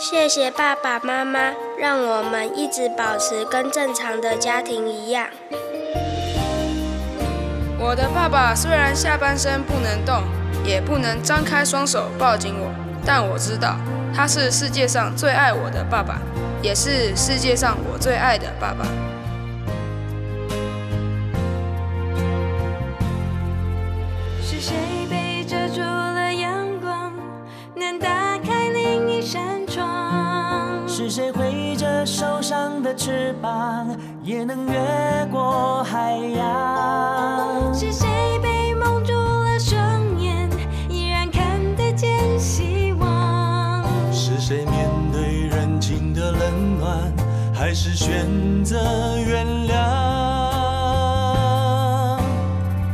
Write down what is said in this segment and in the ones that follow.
谢谢爸爸妈妈，让我们一直保持跟正常的家庭一样。我的爸爸虽然下半身不能动，也不能张开双手抱紧我，但我知道他是世界上最爱我的爸爸，也是世界上我最爱的爸爸。是谁被遮住了阳光，能打开另一扇窗？是谁挥着受伤的翅膀，也能越过海洋？是谁被蒙住了双眼，依然看得见希望？是谁面对人情的冷暖，还是选择原谅？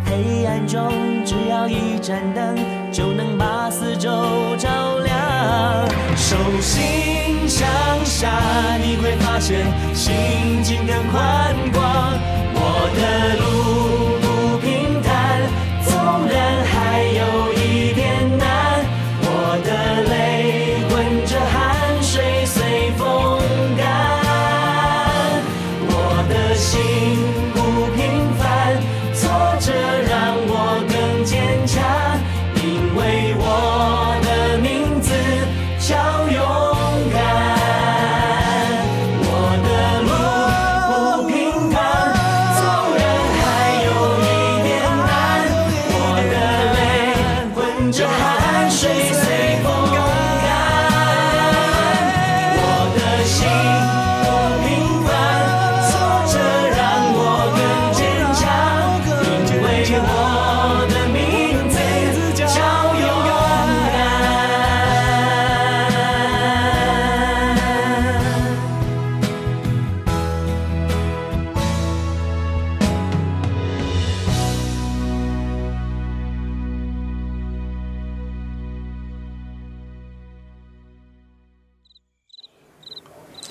黑暗中只要一盏灯，就能把四周照亮。手心向下，你会发现心境更宽广。我的路不平坦，纵然还有一点难，我的泪混着汗水随风干。我的心不平凡，挫折让我更坚强，因为我的名字叫勇敢。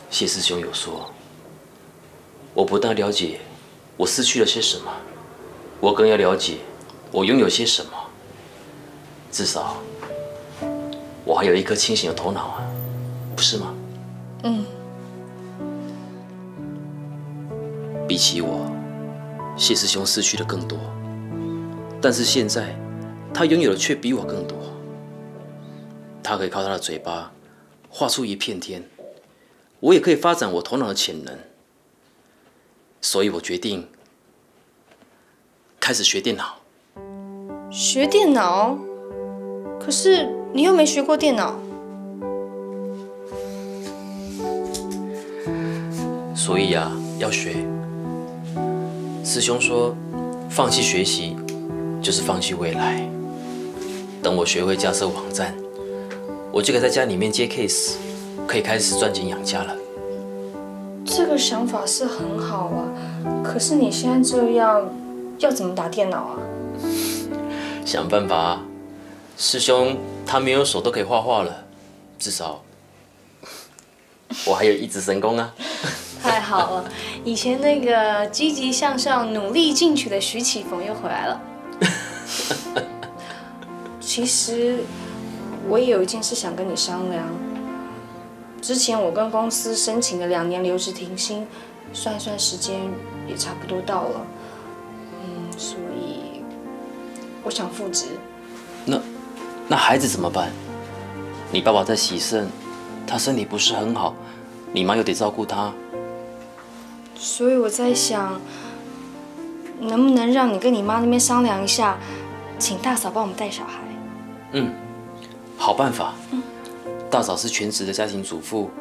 谢师兄有说，我不但了解我失去了些什么，我更要了解我拥有些什么。至少我还有一颗清醒的头脑啊，不是吗？嗯。比起我，谢师兄失去的更多，但是现在他拥有的却比我更多。他可以靠他的嘴巴画出一片天。我也可以发展我头脑的潜能，所以我决定开始学电脑。学电脑？可是你又没学过电脑。所以啊，要学。师兄说，放弃学习就是放弃未来。等我学会架设网站，我就可以在家里面接 case。 可以开始赚钱养家了。这个想法是很好啊，可是你现在这样，要怎么打电脑啊？想办法啊！师兄他没有手都可以画画了，至少我还有一指神功啊！太好了，以前那个积极向上、努力进取的徐启逢又回来了。其实我也有一件事想跟你商量。 之前我跟公司申请了2年留职停薪，算一算时间也差不多到了，所以我想复职。那孩子怎么办？你爸爸在洗肾，他身体不是很好，你妈又得照顾他。所以我在想，能不能让你跟你妈那边商量一下，请大嫂帮我们带小孩。嗯，好办法。嗯。 大嫂是全职的家庭主妇，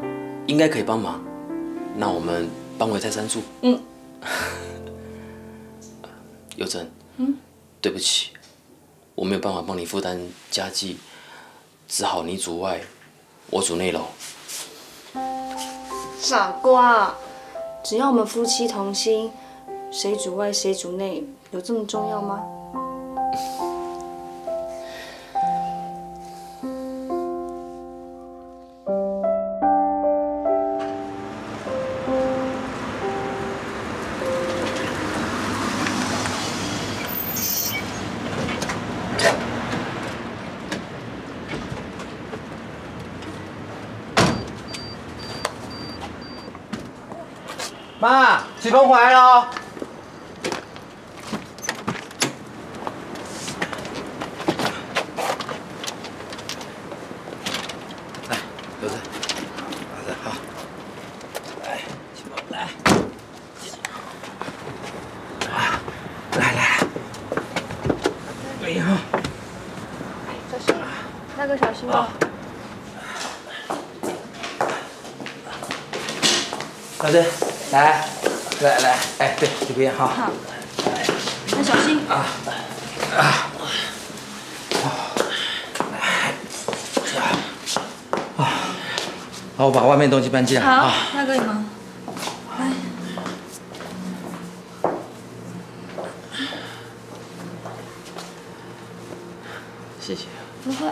应该可以帮忙。那我们搬回泰山住。嗯。尤珍，对不起，我没有办法帮你负担家计，只好你主外，我主内喽。傻瓜，只要我们夫妻同心，谁主外谁主内，有这么重要吗？妈，启峰回来喽！来，留着，拿着，好。来，启峰，来。啊，来来。哎呀！小心，那个小心哦。老师。 来，哎，对，这边哈。好，那小心啊啊！好，好，我把外面东西搬进来。好，那可以吗？哎，谢谢。不会。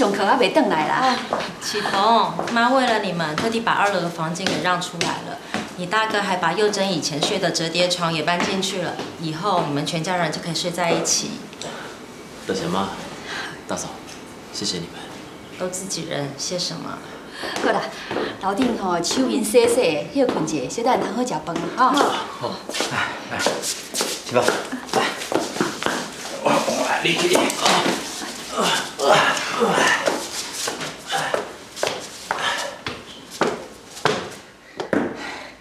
上课还袂回来啦！启鹏，妈为了你们特地把2楼的房间给让出来了。你大哥还把佑珍以前睡的折叠床也搬进去了，以后你们全家人就可以睡在一起。大姐妈，大嫂，谢谢你们。都自己人，谢什么？好啦，楼顶吼手面洗洗，休困者，小等通好食饭啊！好，来，启鹏，来，我来力气点啊！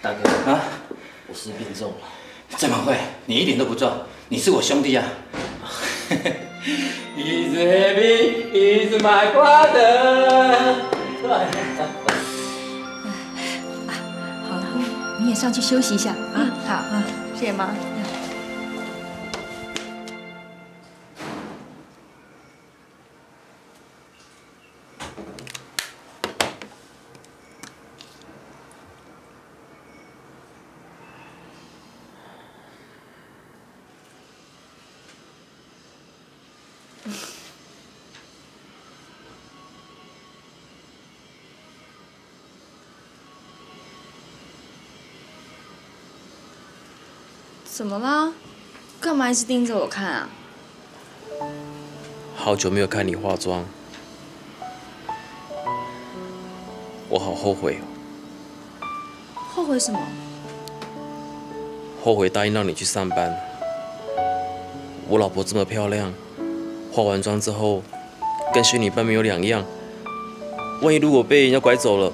大哥啊，我是病重了。怎么会？你一点都不重，你是我兄弟啊。He's heavy, he's my brother。好了，你也上去休息一下啊。好啊，谢谢妈。 怎么啦？干嘛一直盯着我看啊？好久没有看你化妆，我好后悔哦。后悔什么？后悔答应让你去上班。我老婆这么漂亮，化完妆之后跟虚拟般没有两样。万一如果被人家拐走了，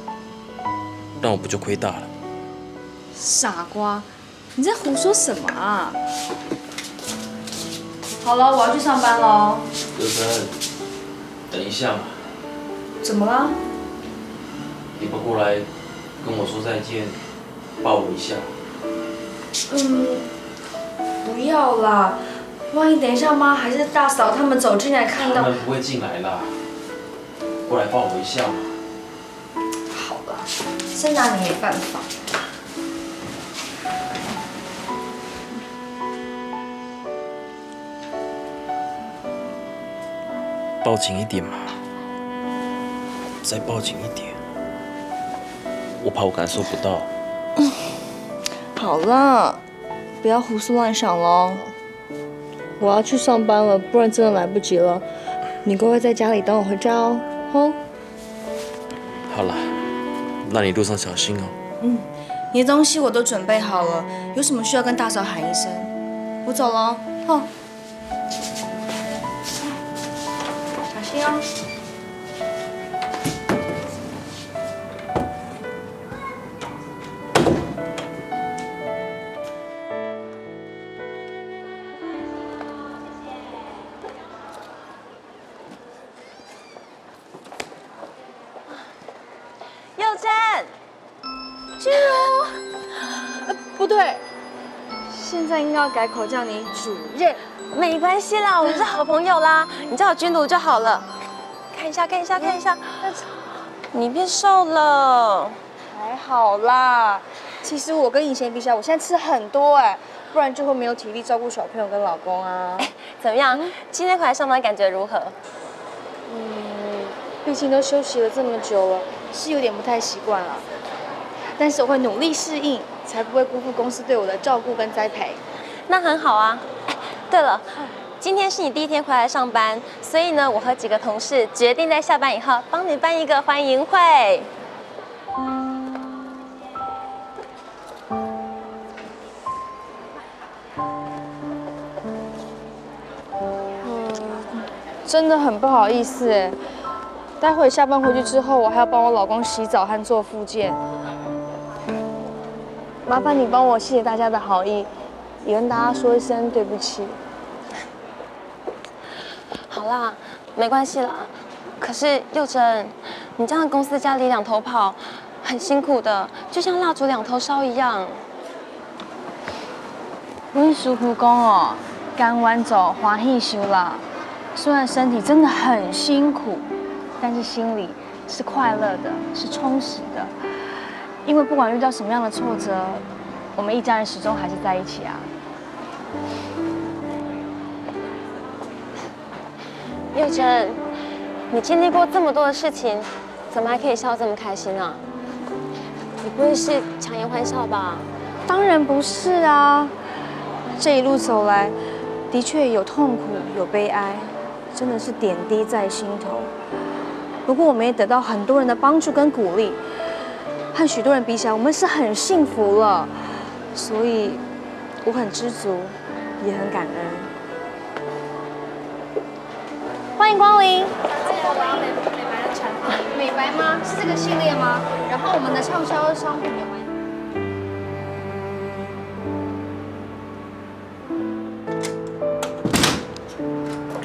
那我不就亏大了？傻瓜！ 你在胡说什么啊？好了，我要去上班喽。刘晨，等一下嘛。怎么了？你不过来跟我说再见，抱我一下。不要啦，万一等一下妈还是大嫂他们走进来看到。他们不会进来啦，过来抱我一下嘛。好吧，真拿你没办法。 抱紧一点嘛，再抱紧一点，我怕我感受不到。好了，不要胡思乱想喽。我要去上班了，不然真的来不及了。你乖乖在家里等我回家哦，吼。好了，那你路上小心哦。嗯，你的东西我都准备好了，有什么需要跟大嫂喊一声。我走了，吼。 佑珍，君如，不对，现在应该要改口叫你主任。 没关系啦，我们是好朋友啦，你叫我君如就好了。看一下，看一下，看一下。你变瘦了，还好啦。其实我跟以前比起来，我现在吃很多哎，不然就会没有体力照顾小朋友跟老公啊。怎么样？今天回来上班感觉如何？毕竟都休息了这么久了，是有点不太习惯了。但是我会努力适应，才不会辜负公司对我的照顾跟栽培。那很好啊。对了。 今天是你第一天回来上班，所以呢，我和几个同事决定在下班以后帮你办一个欢迎会。真的很不好意思哎，待会下班回去之后，我还要帮我老公洗澡和做复健，麻烦你帮我谢谢大家的好意，也跟大家说一声对不起。 好啦，没关系啦。可是佑真，你这样公司家里两头跑，很辛苦的，就像蜡烛两头烧一样。温叔父讲哦，甘愿做欢喜修啦。虽然身体真的很辛苦，但是心里是快乐的，是充实的。因为不管遇到什么样的挫折，我们一家人始终还是在一起啊。 佑真，你经历过这么多的事情，怎么还可以笑得这么开心啊？你不会是强颜欢笑吧？当然不是啊！这一路走来，的确有痛苦，有悲哀，真的是点滴在心头。不过我们也得到很多人的帮助跟鼓励，和许多人比起来，我们是很幸福了。所以我很知足，也很感恩。 欢迎光临。美白的产品，美白吗？是这个系列吗？然后我们的畅销商品有吗？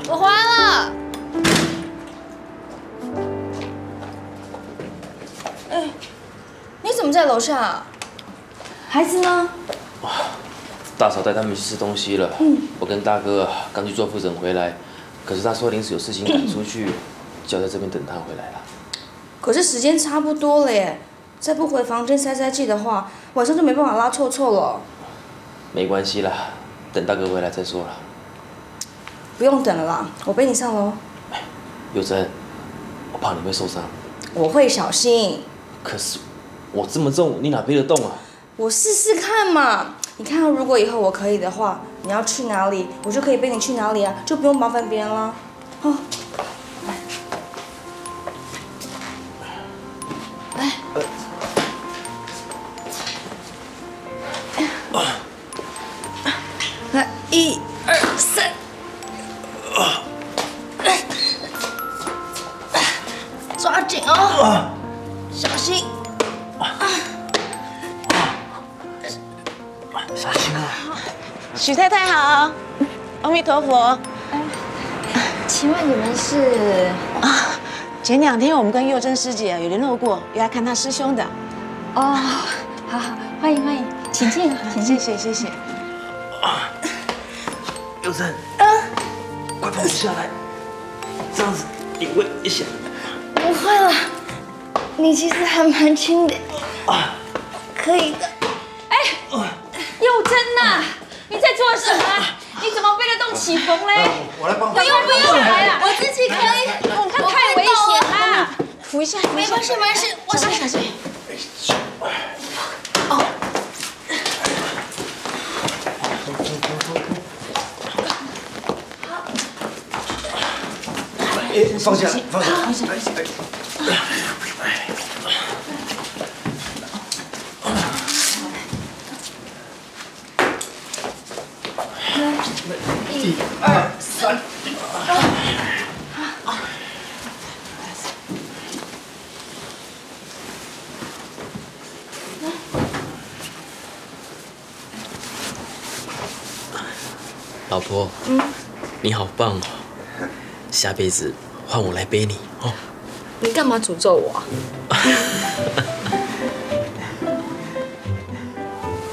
我回来了。哎，你怎么在楼下啊？孩子呢？大嫂带他们去吃东西了。我跟大哥刚去做复诊回来。 可是他说临时有事情赶出去，就要在这边等他回来了。可是时间差不多了耶，再不回房间塞塞气的话，晚上就没办法拉臭臭了。没关系啦，等大哥回来再说啦。不用等了啦，我背你上楼。佑真，我怕你会受伤。我会小心。可是我这么重，你哪背得动啊？我试试看嘛。 你看，如果以后我可以的话，你要去哪里，我就可以背你去哪里啊，就不用麻烦别人了。哦，哎，来，1、2、3，抓紧哦，小心。 小心啊！许太太好，阿弥陀佛。请问你们是？啊，前2天我们跟佑真师姐有联络过，要来看她师兄的。哦，好好，欢迎欢迎，请进，请进，谢谢谢谢。佑真，快放我下来，这样子你会危险。不会了，你其实还蛮轻的，可以的。哎。 佑真呐，你在做什么？你怎么背得动起风嘞？我来帮你。不用不用，我自己可以。你看太危险啦！扶一下，没关系没关系，我小心。哦。哎，放下，放下，放下。 1、2、3，老婆，你好棒哦！下辈子换我来背你哦。你干嘛诅咒我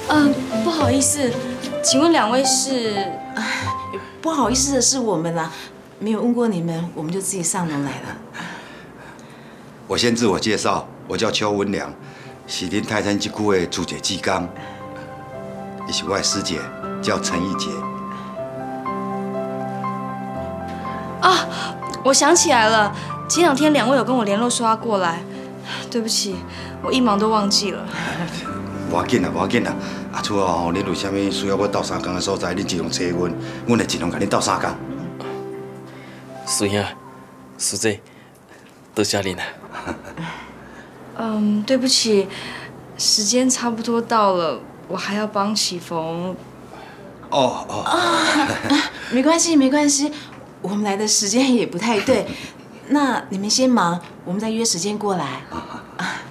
啊？不好意思，请问2位是？ 不好意思的是我们啦，没有问过你们，我们就自己上楼来了。我先自我介绍，我叫邱文良，是恁泰山即区的主席志刚，也是我的师姐，叫陈义杰。啊，我想起来了，前两天两位有跟我联络说要过来，对不起，我一忙都忘记了。 无要紧啦，无要紧啦。啊，厝后吼，恁有啥物需要我斗相共的所在，恁尽量找阮，阮会尽量甲恁斗相共。师兄、师姐，多谢恁啦。对不起，时间差不多到了，我还要帮喜逢。没关系，没关系，我们来的时间也不太对。那你们先忙，我们再约时间过来。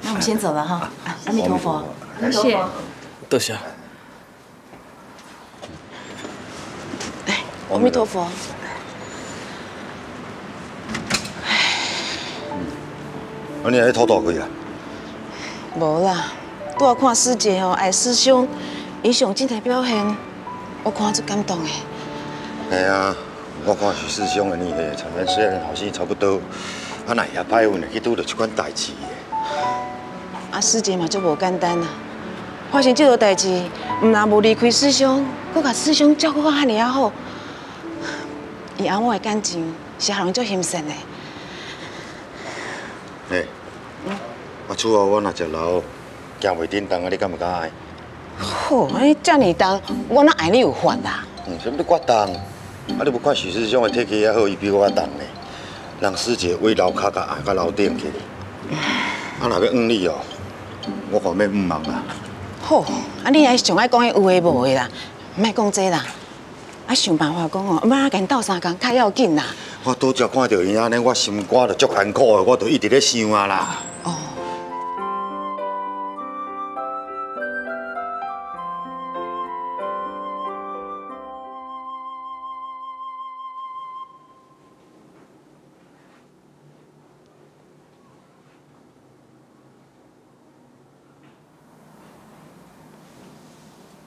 那我们先走了哈，阿弥陀佛。 多谢，多谢。哎，阿弥陀佛。哎，你还偷大亏啊？无啦，我看师姐吼爱师兄，伊上进的表现，我看足感动的。哎呀，我看徐师兄的呢，参咱虽然好戏差不多，啊那也歹运去拄到这款代志的。啊，师姐嘛足无简单啦。 发生这个代志，唔但无离开师兄，佫甲师兄照顾到遐尼啊好，伊阿母的感情是让人足心酸的。嘿，啊厝后我若食老，行袂叮当啊，你敢唔敢爱？吼，安尼遮尼重，我哪爱你有法啦？什么你我重？啊你无看许师兄的体格也好，伊比我重呢。人师姐为楼骹甲按到楼顶去，啊若要怨你哦，我看要唔忙啦。 好，啊，你还上爱讲迄有诶无诶啦，莫讲这啦，啊，想办法讲哦，莫啊跟斗相共较要紧啦。我拄则看到伊安尼，我心肝着足艰苦诶，我着一直咧想啊啦。哦。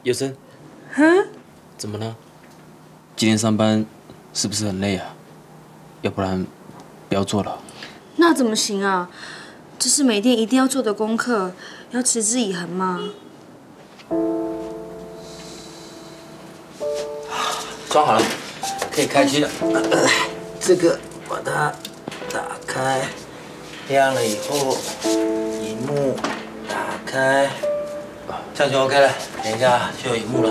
叶生，怎么了？今天上班是不是很累啊？要不然不要做了。那怎么行啊？这是每天一定要做的功课，要持之以恒嘛。装好了，可以开机了。这个把它打开，亮了以后，屏幕打开。 这样就 OK 了，等一下就有荧幕了。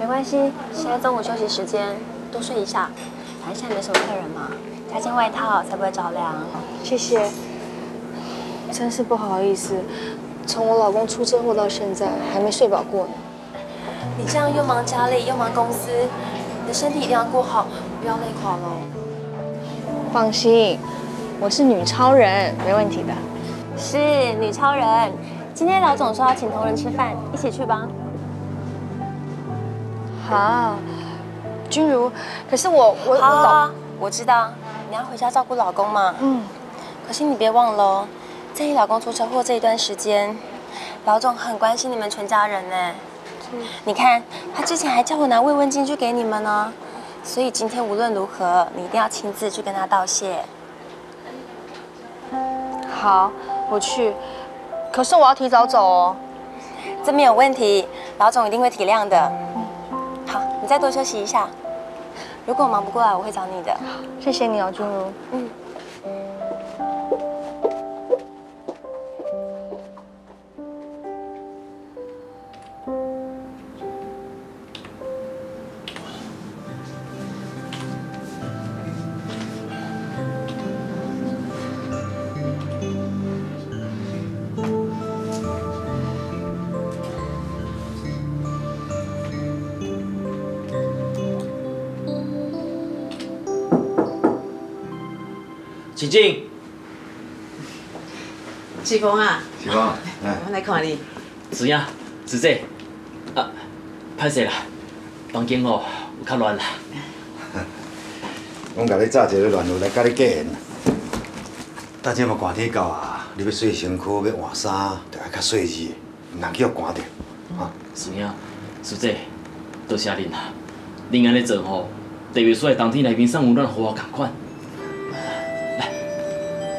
没关系。 现在中午休息时间，多睡一下。反正现在没什么客人嘛，加件外套才不会着凉。谢谢，真是不好意思，从我老公出车祸到现在还没睡饱过呢。你这样又忙家里又忙公司，你的身体一定要顾好，不要累垮喽。放心，我是女超人，没问题的。是女超人，今天老总说要请同仁吃饭，一起去吧。 啊，君如，可是我好，我知道你要回家照顾老公嘛。嗯，可是你别忘了哦，在你老公出车祸这一段时间，老总很关心你们全家人呢。你看，他之前还叫我拿慰问金去给你们呢，所以今天无论如何，你一定要亲自去跟他道谢。好，我去，可是我要提早走哦。这没有问题，老总一定会体谅的。 你再多休息一下，如果我忙不过来，我会找你的。谢谢你哦，君如。嗯。启敬，启峰啊，启峰，我来看你。怎样？子姐，啊，歹势啦，房间哦有较乱啦。我甲你早一个乱入来甲你过闲。大姐嘛寒天到啊，你要洗身躯，要换衫，着爱较细致，毋通叫寒着。啊，是影，子姐，多谢恁啦，恁安尼做吼，地袂出冬天内面送温暖互我同款。来，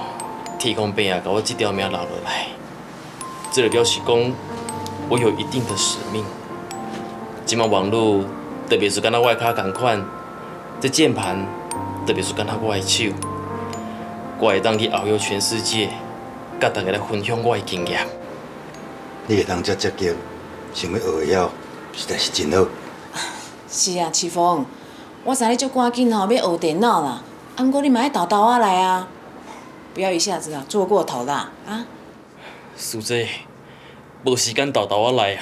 天公伯啊，把我这条命留落来，这就表示讲。 我有一定的使命。即卖网络，特别是敢若我的脚同款，这键盘，特别是敢若我的手，我会当去遨游全世界，甲大家来分享我的经验。你会当遮积极，想要学会晓，实在是真好。是啊，奇峰，我知你足赶紧吼要学电脑啦，啊，不过你嘛要豆豆啊来啊，不要一下子啊做过头啦啊。苏姐。 无时间豆豆啊来啊！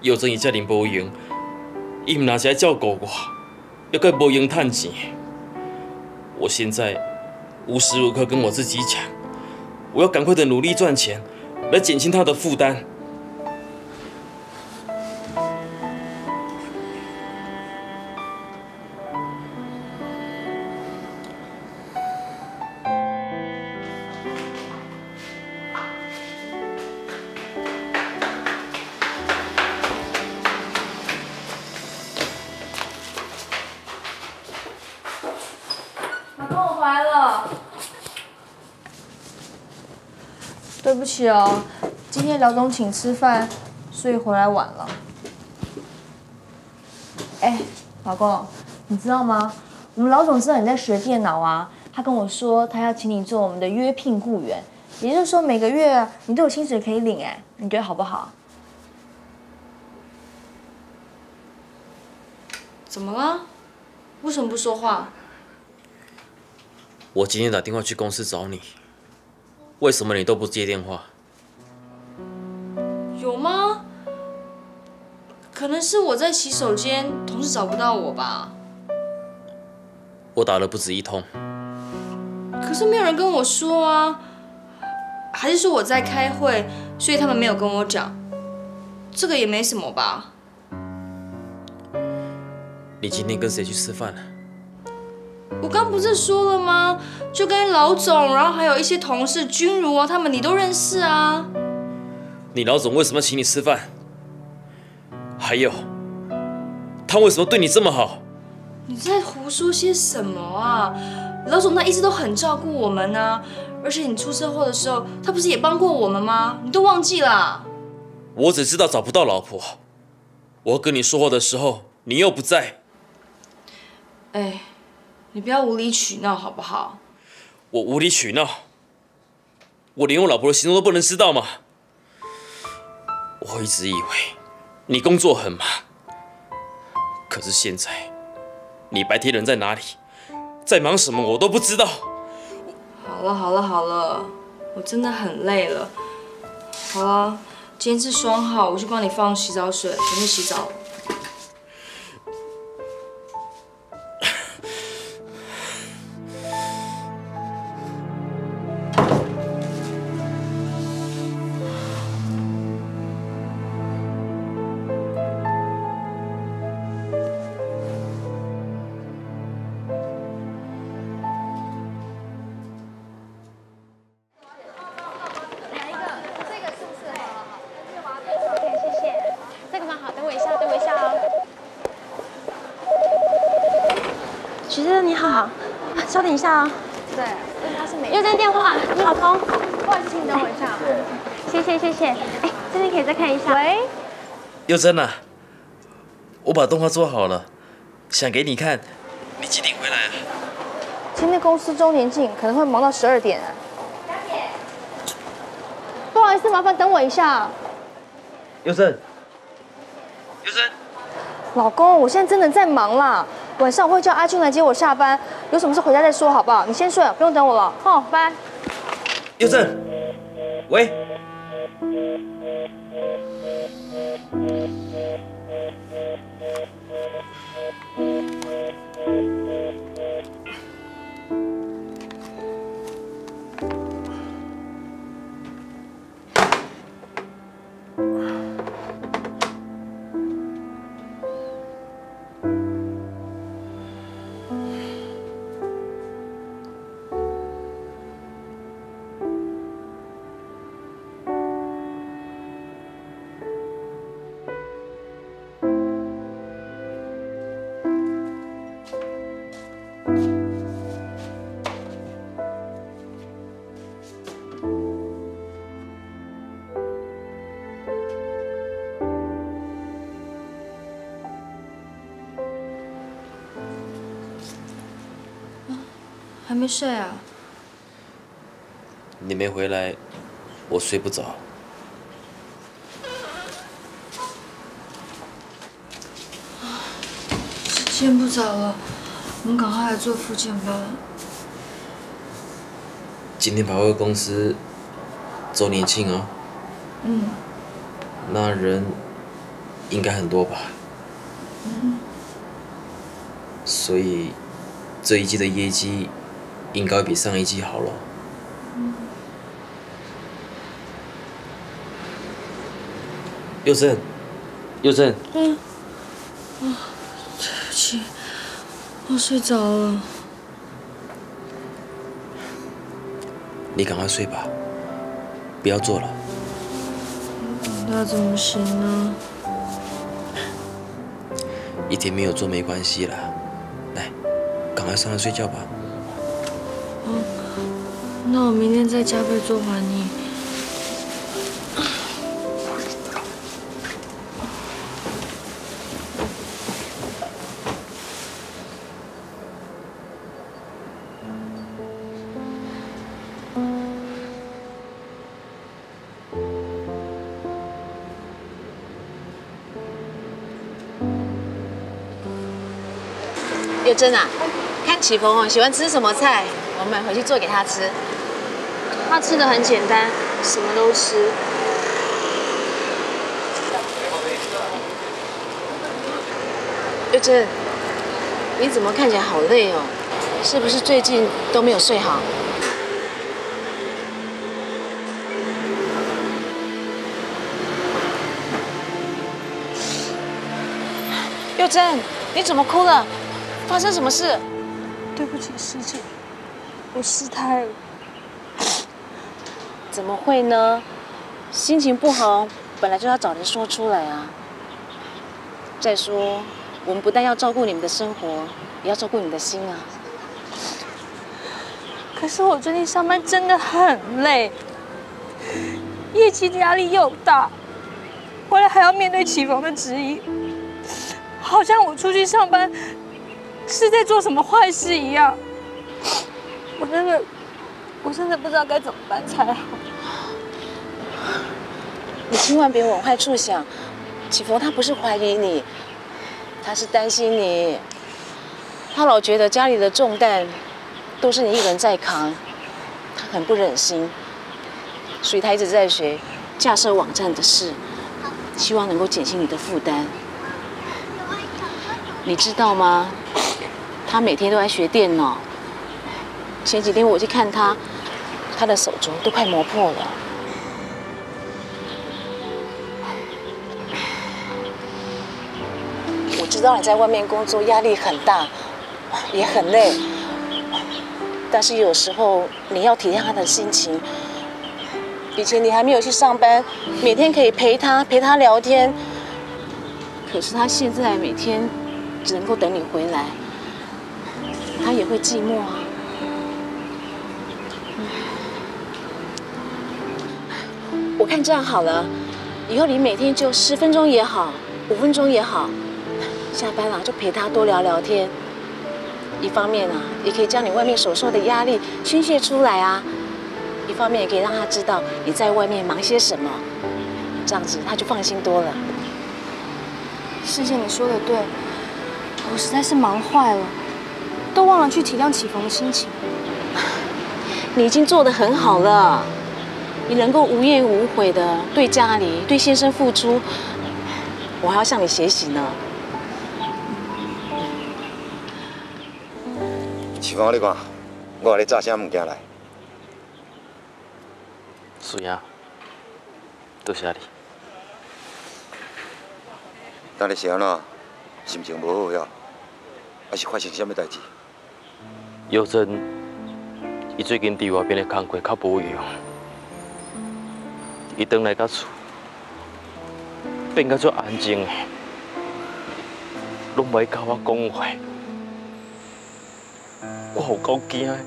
药妆伊遮尔无用，伊毋若是爱照顾我，又阁无用趁钱。我现在无时无刻跟我自己讲，我要赶快的努力赚钱，来减轻他的负担。对不起哦，今天老总请吃饭，所以回来晚了。哎，老公，你知道吗？我们老总知道你在学电脑啊，他跟我说他要请你做我们的约聘雇员，也就是说每个月你都有薪水可以领，哎，你觉得好不好？怎么了？为什么不说话？我今天打电话去公司找你。 为什么你都不接电话？有吗？可能是我在洗手间，同事找不到我吧。我打了不止一通，可是没有人跟我说啊。还是说我在开会，所以他们没有跟我讲。这个也没什么吧。你今天跟谁去吃饭了？ 我刚不是说了吗？就跟老总，然后还有一些同事，君如啊，他们你都认识啊。你老总为什么请你吃饭？还有，他为什么对你这么好？你在胡说些什么啊？老总他一直都很照顾我们啊，而且你出车祸的时候，他不是也帮过我们吗？你都忘记了？我只知道找不到老婆。我跟你说话的时候，你又不在。哎。 你不要无理取闹好不好？我无理取闹，我连我老婆的行踪都不能知道吗？我一直以为你工作很忙，可是现在你白天人在哪里，在忙什么我都不知道。好了，我真的很累了。好了，今天是双号，我去帮你放洗澡水，准备洗澡了。 等一下啊、哦，对，因为他是美，又在电话，你老公，不好意思，请你等我一下，谢谢，哎，这边可以再看一下，喂，佑真啊，我把动画做好了，想给你看，你几点回来啊？今天公司周年庆可能会忙到12点啊，小姐，不好意思，麻烦等我一下，佑真，老公，我现在真的在忙啦，晚上我会叫阿俊来接我下班，有什么事回家再说好不好？你先睡，不用等我了。哦，拜。佑正，喂。还没睡啊？你没回来，我睡不着。时间不早了，我们赶快来做复健吧。今天百货公司周年庆哦。嗯。那人应该很多吧？嗯。所以这一季的业绩。 应该比上一季好了。佑正，佑正。嗯。啊，对不起，我睡着了。你赶快睡吧，不要做了。那怎么行呢？一天没有做没关系啦，来，赶快上来睡觉吧。 那我明天再加倍做还你。有真啊，看启峰哦，喜欢吃什么菜，我买回去做给他吃。 他吃的很简单，什么都吃。佑真，你怎么看起来好累哦？是不是最近都没有睡好？佑真，你怎么哭了？发生什么事？对不起，师姐，我失态了。 怎么会呢？心情不好，本来就要找人说出来啊。再说，我们不但要照顾你们的生活，也要照顾你的心啊。可是我最近上班真的很累，业绩压力又大，回来还要面对启逢的质疑，好像我出去上班是在做什么坏事一样。我真的不知道该怎么办才好。你千万别往坏处想，启逢他不是怀疑你，他是担心你。他老觉得家里的重担都是你一个人在扛，他很不忍心，所以他一直在学架设网站的事，希望能够减轻你的负担。你知道吗？他每天都在学电脑。 前几天我去看他，他的手镯都快磨破了。我知道你在外面工作压力很大，也很累，但是有时候你要体谅他的心情。以前你还没有去上班，每天可以陪他聊天，可是他现在每天只能够等你回来，他也会寂寞啊。 我看这样好了，以后你每天就10分钟也好，5分钟也好，下班了就陪他多聊聊天。一方面啊，也可以将你外面所受的压力宣泄出来啊；一方面也可以让他知道你在外面忙些什么，这样子他就放心多了。世界，你说的对，我实在是忙坏了，都忘了去体谅启逢的心情。你已经做得很好了，你能够无怨无悔的对家里、对先生付出，我还要向你学习呢。启逢，你看，我给你炸些物件来。是呀，多谢你。 今日是安怎？心情无好呀，还是发生什么代志？尤珍，伊最近伫外边的工作较无用，伊转来到厝，变较足安静的，拢袂甲我讲话，我有够惊的，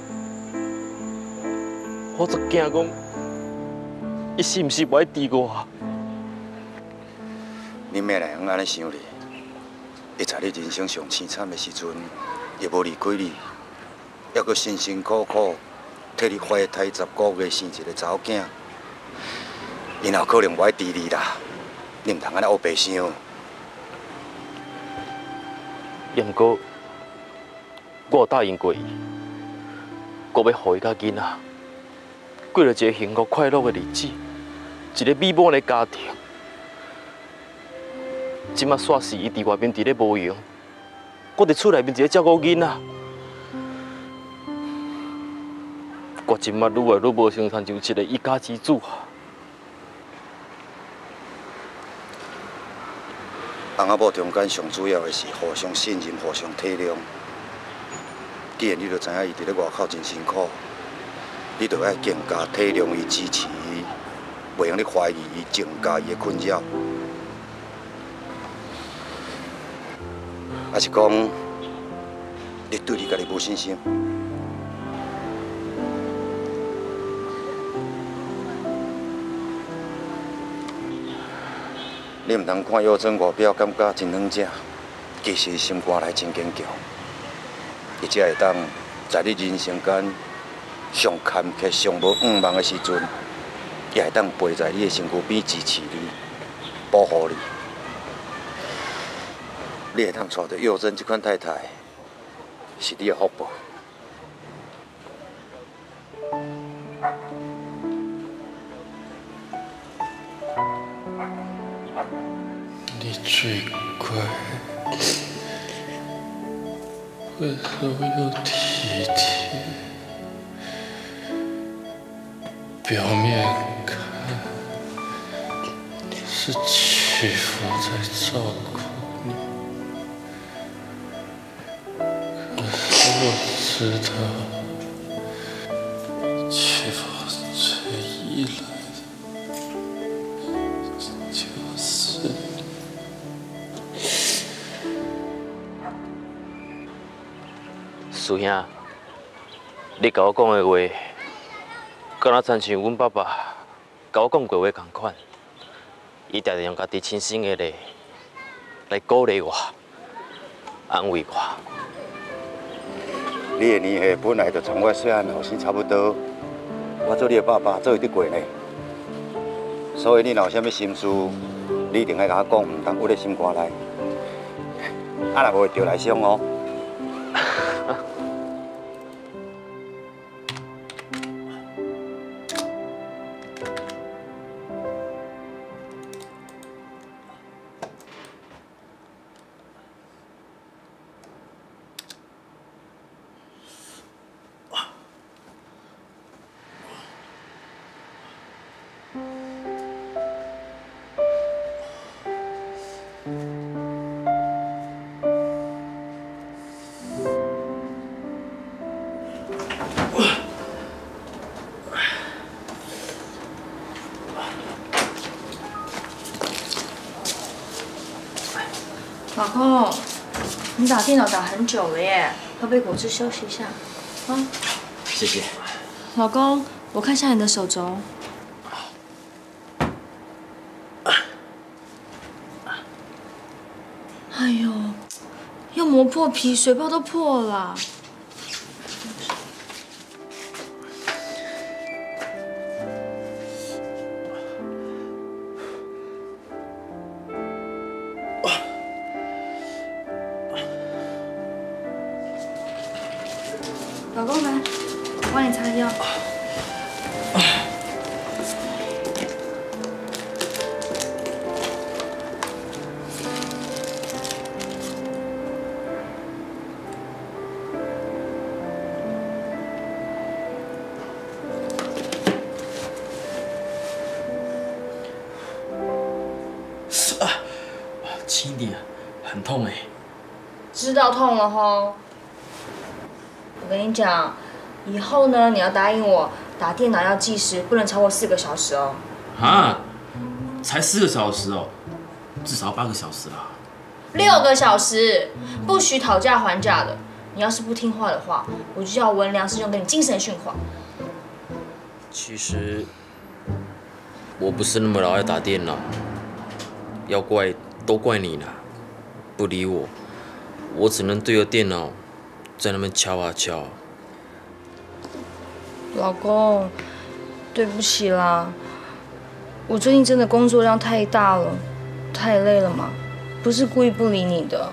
我足惊讲，伊是毋是袂挃我？ 你妹来，我安尼想你，会在你人生上凄惨的时阵，也无离开你，还阁辛辛苦苦替你怀胎10个月生一个查某囝，因后可能袂挃你啦，你唔通安尼乌白想。也毋过，我有答应过伊，我要互伊甲囡仔过着一个幸福快乐的日子，一个美满的家庭。 即马煞是伊伫外面伫咧无用，我伫厝内面伫咧照顾囡仔，我即马愈来愈无生产，就一个一家之主。翁仔某中间上主要的是互相信任、互相体谅。既然你著知影伊伫咧外口真辛苦，你著爱更加体谅伊、支持伊，袂用你怀疑伊、增加伊的困扰。 还是讲，你对你家己无信心。你唔通看药妆外表感觉真软弱，其实心肝内真坚强。伊才会当在你人生间上坎坷、上无盼望的时阵，也会当陪在你的身躯边支持你、保护你。 你会通娶到佑珍这款太太，是你的福报。你最乖，温柔又体贴，表面看是祈福在照顾。 我知道，祈福最依赖的就是你。师兄，你甲我讲的话，敢若亲像阮爸爸甲我讲过话同款，伊常常用家己亲身的例来鼓励我、安慰我。 你的年纪本来就同我细汉后生差不多，我做你的爸爸做会得过呢。所以你若有啥物心事，你一定要甲我讲，唔通捂在心肝内。啊，若无就来伤哦。老公，你打电脑打很久了耶，喝杯果汁休息一下，啊？谢谢。老公，我看一下你的手肘。 哎呦，要磨破皮，水泡都破了。心底很痛哎。知道痛了吼。我跟你讲，以后呢，你要答应我，打电脑要计时，不能超过4个小时哦。啊？才4个小时哦，至少8个小时啦。6个小时，不许讨价还价的。你要是不听话的话，我就叫文良师兄给你精神训话。其实。 我不是那么老爱打电脑，要怪都怪你啦，不理我，我只能对着电脑在那边敲啊敲啊。老公，对不起啦，我最近真的工作量太大了，太累了嘛，不是故意不理你的。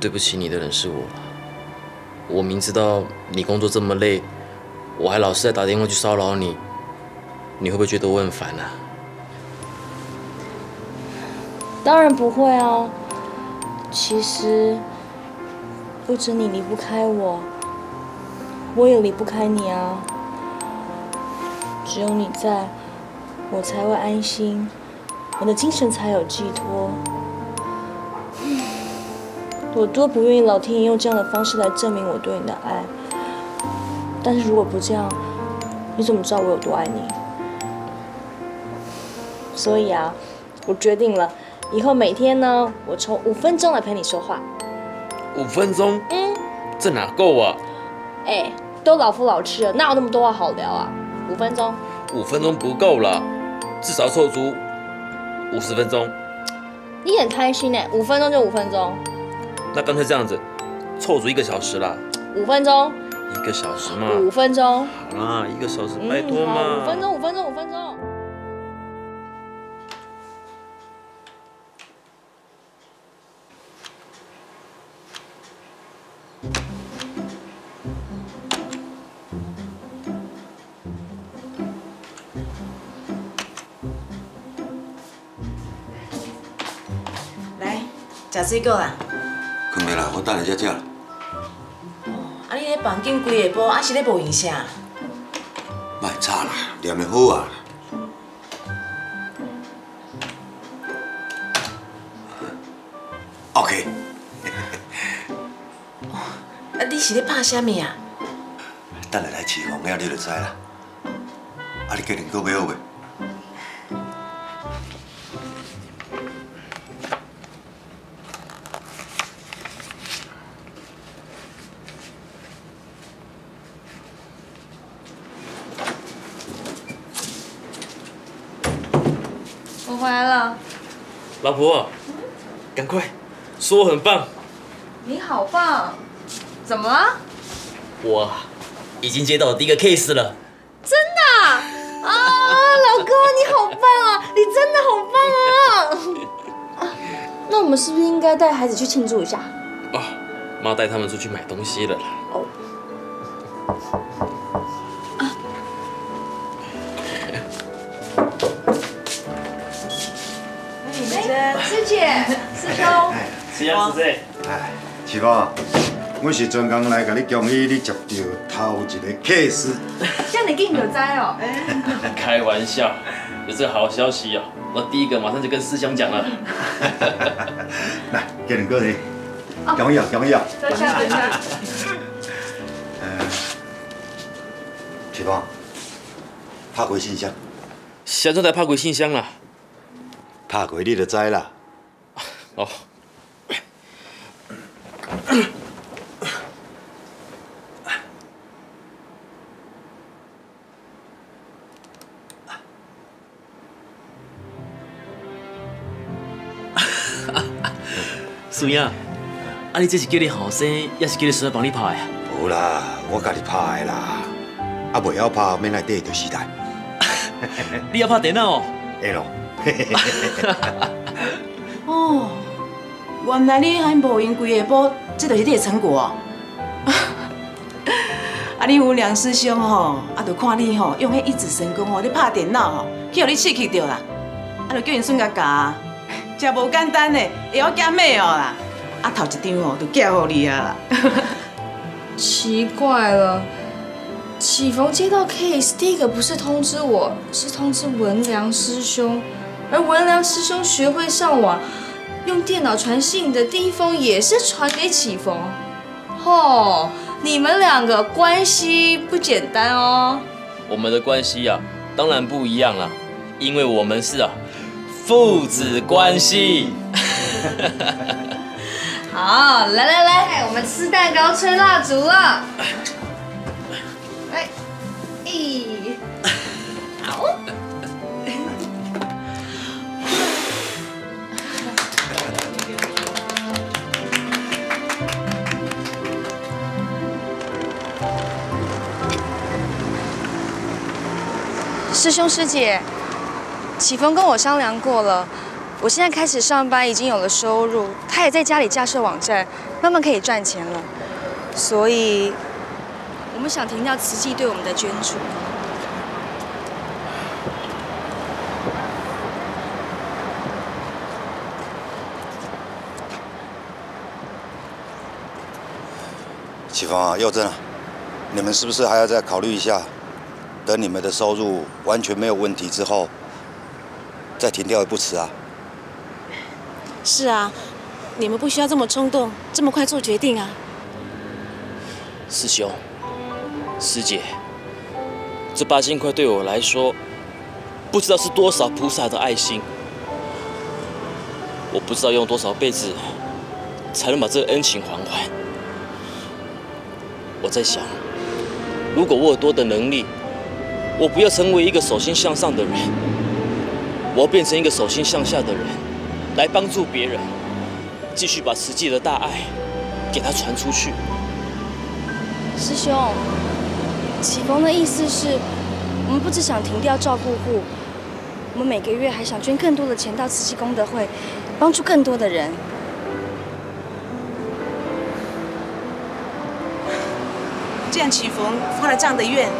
对不起你的人是我，我明知道你工作这么累。 我还老是在打电话去骚扰你，你会不会觉得我很烦啊？当然不会啊。其实，不止你离不开我，我也离不开你啊。只有你在，我才会安心，我的精神才有寄托。我多不愿意老天爷用这样的方式来证明我对你的爱。 但是如果不这样，你怎么知道我有多爱你？所以啊，我决定了，以后每天呢，我抽5分钟来陪你说话。5分钟？嗯，这哪够啊？哎，都老夫老妻了，哪有那么多话好聊啊？5分钟？5分钟不够了，至少凑足50分钟。你很贪心哎，5分钟就5分钟。那干脆这样子，凑足1个小时啦。5分钟。 1个小时嘛，5分钟。好啦，1个小时，拜托嘛。5分钟。来，吃水果啦。放袂啦，我等下才吃啦。 啊！你咧房间规下晡，啊是咧无闲啥？莫吵啦，念会好啊。OK 、啊。你是咧拍啥物啊？等下来试红了，你就知啦。啊，你今日过买好未？ 回来了，老婆，赶快，说我很棒。你好棒，怎么了？我已经接到我第1个 case 了。真的啊，老公你好棒啊，你真的好棒啊！那我们是不是应该带孩子去庆祝一下？啊，妈带他们出去买东西了啦。哦。啊。 师姐、师兄、师兄、师姐，哎，师傅，我是专工来甲你恭喜你接到头一个 case。像你紧就知哦。开玩笑，有这好消息哦，我第1个马上就跟师兄讲了。来，给你哥你，恭喜啊，恭喜啊！等一下，等一下。师傅，拍开信箱。啥阵才拍开信箱啦？ 拍开你就知啦。哦。孙爷，啊你这是叫你后生，也是叫你孙仔帮你拍呀？无啦，我家己拍的啦。啊，袂晓拍，免来跟着时代。你要拍电脑哦？会咯。 哦，原来你还无闲规下晡，这就是你的成果哦。啊，你有梁师兄吼，啊，就看你吼用迄一指神功吼，你拍电脑吼，去互你刺激到啦，啊，就叫因孙甲教，真无简单嘞，会晓解密哦啦。啊，头一张吼就寄互你啊啦。奇怪了，启逢接到 case 第1个不是通知我，是通知文良师兄。而文良师兄学会上网，用电脑传信的第一封也是传给启逢。哦，你们两个关系不简单哦。我们的关系啊，当然不一样啦，因为我们是啊父子关系。好，来来来，我们吃蛋糕、吹蜡烛了。哎，咦，好。师兄师姐，启逢跟我商量过了。 我现在开始上班，已经有了收入，他也在家里架设网站，慢慢可以赚钱了。所以，我们想停掉慈济对我们的捐助。启逢啊，佑真啊，你们是不是还要再考虑一下？等你们的收入完全没有问题之后，再停掉也不迟啊。 是啊，你们不需要这么冲动，这么快做决定啊！师兄、师姐，这8000块对我来说，不知道是多少菩萨的爱心。我不知道用多少辈子，才能把这个恩情还完。我在想，如果我有多的能力，我不要成为一个手心向上的人，我要变成一个手心向下的人。 来帮助别人，继续把慈济的大爱给他传出去。师兄，启逢的意思是，我们不只想停掉照顾户，我们每个月还想捐更多的钱到慈济功德会，帮助更多的人。这样启逢发了这样的愿，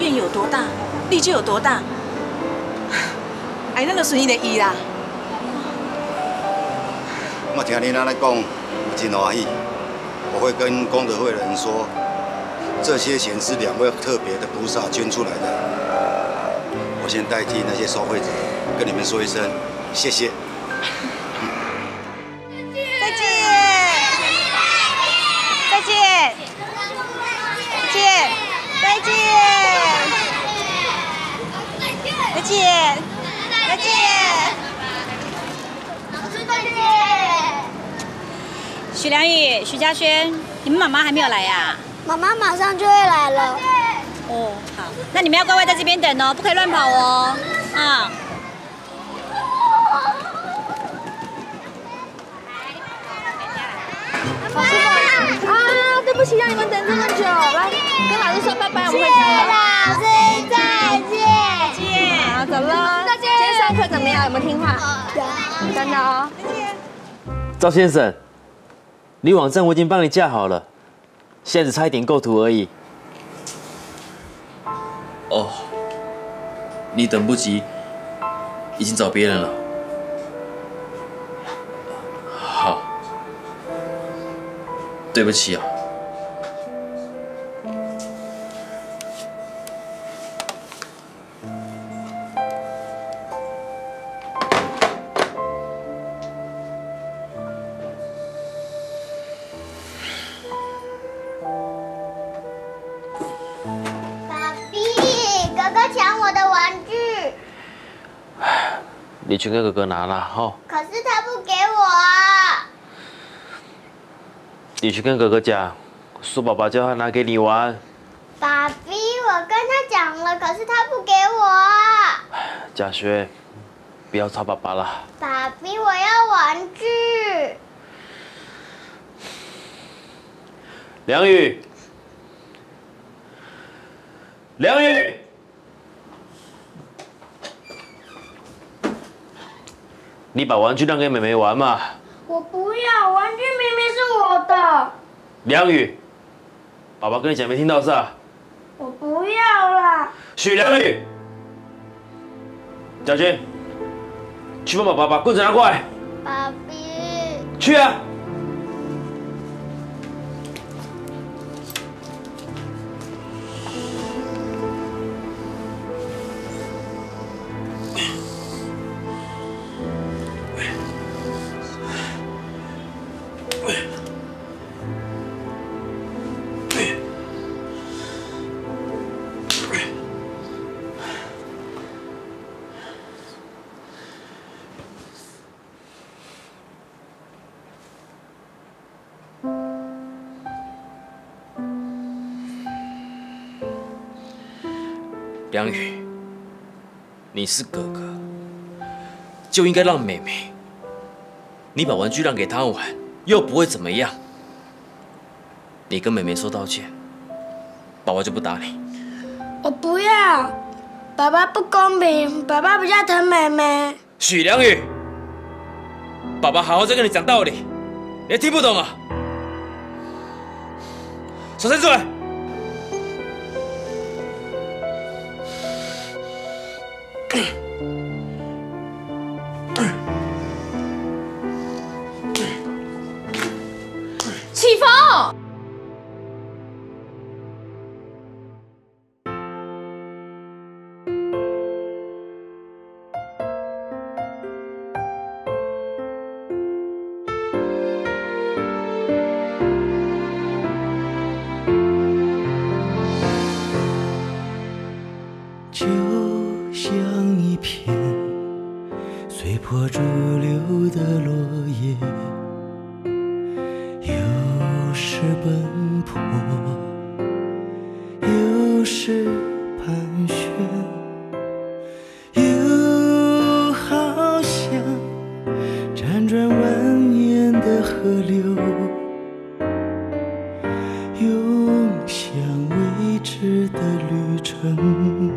愿有多大，力就有多大。哎，那个随你的意啦。 我听你那来讲，我真欢喜。我会跟功德会的人说，这些钱是2位特别的菩萨捐出来的。我先代替那些受惠者，跟你们说一声谢谢。再见，再见，再见，再见，再见，再见。 许良宇、许嘉轩，你们妈妈还没有来呀？妈妈马上就会来了。哦，好，那你们要乖乖在这边等哦，不可以乱跑哦。啊。老师啊，对不起，让你们等这么久。来，跟老师说拜拜，我们回家了。老师再见。再见。好，走了。再见。今天上课怎么样？有没有听话？有。真的哦。赵先生。 你网站我已经帮你架好了，现在只差一点构图而已。哦，你等不及，已经找别人了。好，对不起啊。你去跟哥哥拿啦，吼！可是他不给我啊！你去跟哥哥讲，说爸爸叫他拿给你玩。爸比，我跟他讲了，可是他不给我啊！嘉轩，不要吵爸爸啦。爸比，我要玩具。梁宇，梁宇。 你把玩具让给妹妹玩嘛！我不要，玩具明明是我的。梁宇，爸爸跟你讲没听到是吧？我不要啦。许梁宇，小军，去帮爸爸把棍子拿过来。爸比。去啊！梁宇，你是哥哥，就应该让妹妹。你把玩具让给她玩，又不会怎么样。你跟妹妹说道歉，爸爸就不打你。我不要，爸爸不公平，爸爸比较疼妹妹。许良宇，爸爸好好在跟你讲道理，你还听不懂啊？手伸出来。 启峰，就像一片随波逐流的落叶。 有时奔波，有时盘旋，又好像辗转蜿蜒的河流，涌向未知的旅程。